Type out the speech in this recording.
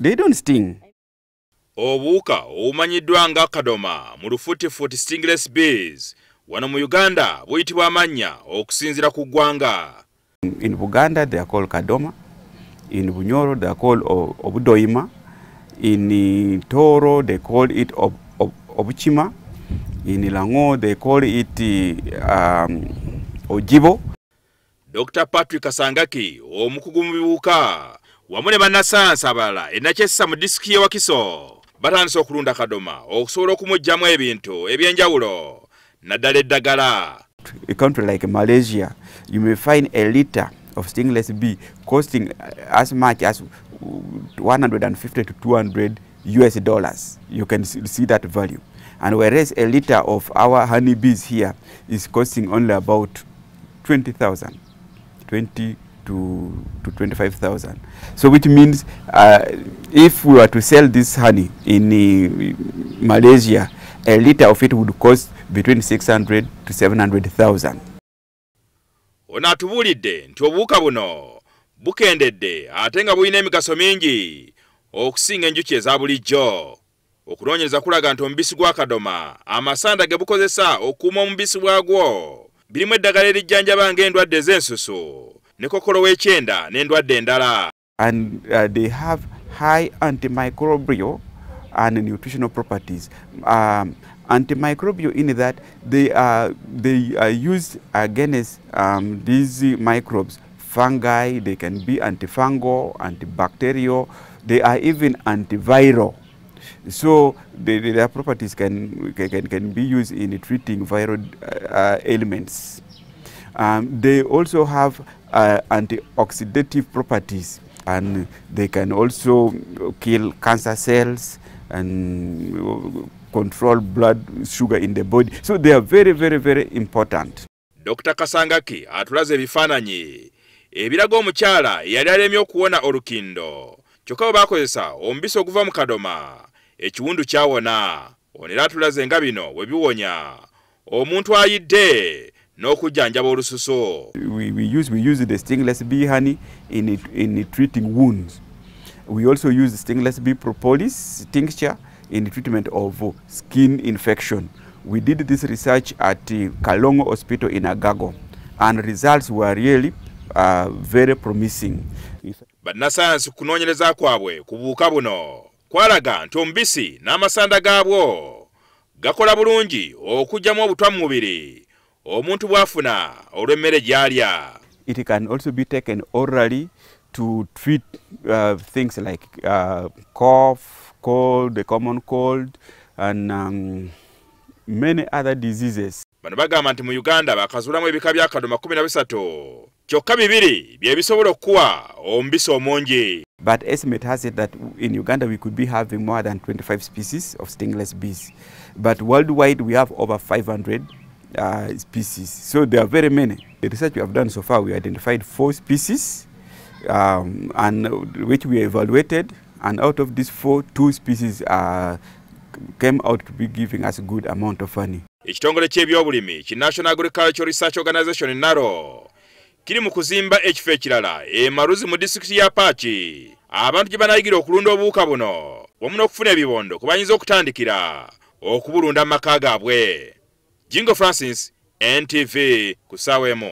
They don't sting. Obuuka obumanyiddwa nga kadoma mu lufuutifuuti stingless bees wano mu Uganda buyitibwa amannya okusinziira ku ggwanga. In Buganda they are called kadoma, in Bunyoro they are called obudoima, in Toro they call it obuchima, in Lango they call it ojibo. Dr. Patrick Asangaki omukugu mu biwuka wamu ne bannasansa abalala ennakyessa mu disiki y'e Wakiso batandise okulunda kadoma okusobola okumugyamu ebintu ebyenjawulo naddala eddagala. A country like Malaysia, you may find a litre of stingless bee costing as much as $150 to $200 US. You can see that value. And whereas a litre of our honeybees here is costing only about 20,000, 20 to 25,000. So which means if we were to sell this honey in Malaysia, a litre of it would cost between 600 to 700,000. Onatubulidde nti obuwuka buno bukendedde ate nga bulina emigaso mingi okusinga enjuki eza bulijjo. Okunoonyereza kulaga nti omubisi gwa kadoma amasanda ge bukozesa okuuma omubisi bwagwo birimu eddagala erijjanjaba ng'endwadde ez'ensusu ne kokolowa ekyenda n'endwadde endala. And they have high antimicrobial and nutritional properties. Antimicrobial in that they are used against these microbes, fungi. They can be antifungal, antibacterial. They are even antiviral. So their properties can be used in treating viral ailments. They also have antioxidative properties, and they can also kill cancer cells and control blood sugar in the body. So they are very, very, very important. Dr. Kasangaki atulaze ebifaananyi ebiraga omukyala eyali alemye okuwona olukindo kyokka baakozesa omubisi oguva mu kadoma ekiwundu kyawona. Onera atulaze nga bino bwe biwonya omuntu ayidde n'okujjanjaba olususo. We use the stingless bee honey in treating wounds. We also use stingless bee propolis tincture in the treatment of skin infection. We did this research at Kalongo hospital in Agago, and results were really very promising. Bannasansi kunoonyereza kwabwe ku buwuka buno kwalaga nti omubisi n'amasanda gaabwo gakola bulungi okugyamu obutwa mu mubiri omuntu bwafuna olw'emmere gy'alya. It can also be taken orally to treat things like cough, cold, the common cold, and many other diseases. Bano bagamba nti mu Uganda bakazulamu ebika bya kadoma 13 kyokka bibiri bye bisobola okuwa omubisi omungi. But estimate has it that in Uganda we could be having more than 25 species of stingless bees. But worldwide we have over 500 species. So there are very many. The research we have done so far, we identified 4 species and which we evaluated. And out of these 4, 2 species came out to be giving us a good amount of honey. Ekitongole ky'ebyobulimi ki National Agricultural Research Organization NARO kiri mu kuzimba ekifo ekirala emaruzi mu disitulikiti ya Pachi abantu gye banayigira okulunda obuwuka buno wamu n'okufuna ebibondo kubanyiza okutandikira okubulunda mu maka gaabwe. Jingo Francis, NTV ku ssaawa emu.